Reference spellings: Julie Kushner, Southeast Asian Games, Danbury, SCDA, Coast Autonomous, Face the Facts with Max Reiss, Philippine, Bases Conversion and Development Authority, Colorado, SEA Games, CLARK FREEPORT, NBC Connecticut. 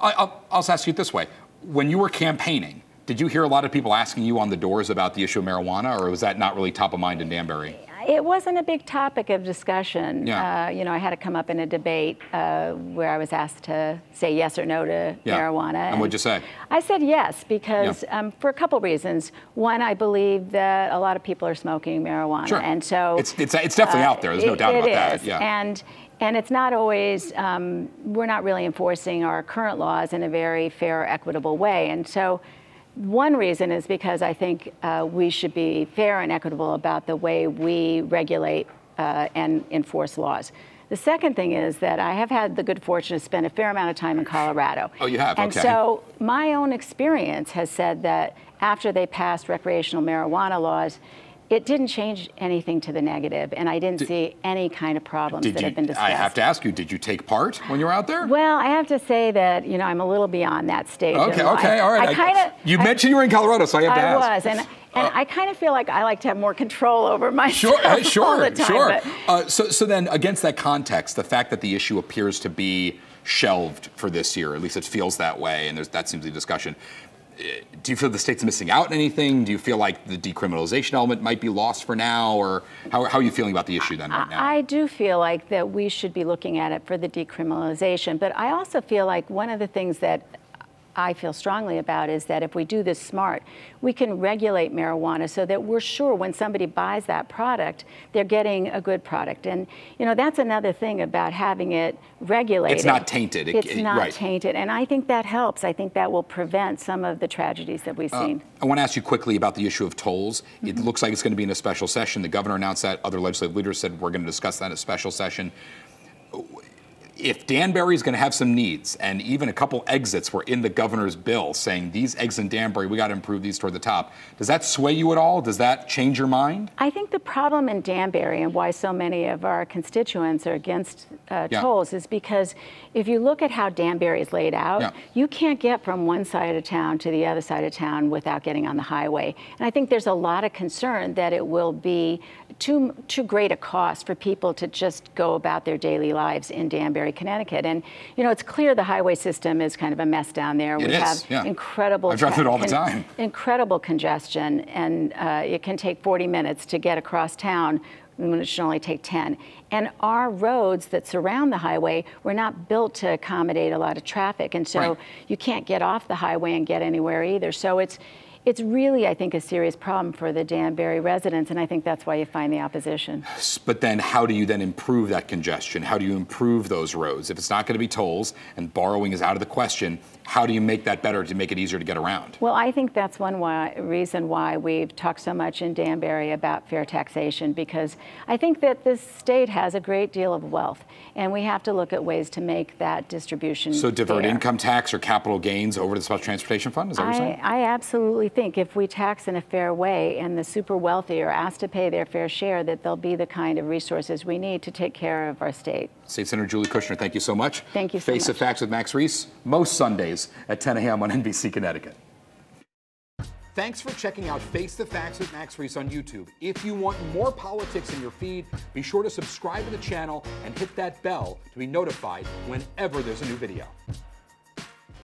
I'll ask you it this way. When you were campaigning, did you hear a lot of people asking you on the doors about the issue of marijuana, or was that not really top of mind in Danbury? It wasn't a big topic of discussion. Yeah. You know, I had to come up in a debate where I was asked to say yes or no to marijuana. And what'd you say? I said yes, because for a couple reasons. One, I believe that a lot of people are smoking marijuana. Sure. And so it's definitely out there. There's no doubt about that. Yeah. And it's not always, we're not really enforcing our current laws in a very fair, equitable way. And so one reason is because I think we should be fair and equitable about the way we regulate and enforce laws. The second thing is that I have had the good fortune to spend a fair amount of time in Colorado. Oh, you have? And okay. So my own experience has said that after they passed recreational marijuana laws, it didn't change anything to the negative, and I didn't see any kind of problems that have been discussed. I have to ask you, did you take part when you were out there? Well, I have to say that, you know, I'm a little beyond that stage. Okay, okay, all right. You mentioned you were in Colorado, so I have to ask. I was, and I kind of feel like I like to have more control over myself all the time. Sure, sure. So then, against that context, the fact that the issue appears to be shelved for this year, at least it feels that way, and that seems to be discussion. Do you feel the state's missing out on anything? Do you feel like the decriminalization element might be lost for now? Or how are you feeling about the issue then right now? I do feel like that we should be looking at it for the decriminalization. But I also feel like one of the things that I feel strongly about is that if we do this smart, we can regulate marijuana so that we're sure when somebody buys that product, they're getting a good product. And, you know, that's another thing about having it regulated. It's not tainted. It's not tainted. And I think that helps. I think that will prevent some of the tragedies that we've seen. I want to ask you quickly about the issue of tolls. It looks like it's going to be in a special session. The governor announced that. Other legislative leaders said we're going to discuss that in a special session. If Danbury is going to have some needs, and even a couple exits were in the governor's bill saying these exits in Danbury, we got to improve these toward the top, does that sway you at all? Does that change your mind? I think the problem in Danbury and why so many of our constituents are against tolls is because if you look at how Danbury is laid out, you can't get from one side of town to the other side of town without getting on the highway. And I think there's a lot of concern that it will be too great a cost for people to just go about their daily lives in Danbury, Connecticut. And, you know, it's clear the highway system is kind of a mess down there. We have incredible... I drive it all the time. Incredible congestion, and it can take 40 minutes to get across town when it should only take 10. And our roads that surround the highway were not built to accommodate a lot of traffic, and so you can't get off the highway and get anywhere either. So it's really, I think, a serious problem for the Danbury residents, and I think that's why you find the opposition. But then how do you then improve that congestion? How do you improve those roads? If it's not going to be tolls and borrowing is out of the question, how do you make that better to make it easier to get around? Well, I think that's one reason why we've talked so much in Danbury about fair taxation, because I think that this state has a great deal of wealth, and we have to look at ways to make that distribution fair. So divert income tax or capital gains over to the Special Transportation Fund, is that what you're saying? I absolutely think if we tax in a fair way and the super wealthy are asked to pay their fair share, that they'll be the kind of resources we need to take care of our state. State Senator Julie Kushner, thank you so much. Thank you so much. Face the Facts with Max Reiss, most Sundays at 10 a.m. on NBC Connecticut. Thanks for checking out Face the Facts with Max Reiss on YouTube. If you want more politics in your feed, be sure to subscribe to the channel and hit that bell to be notified whenever there's a new video.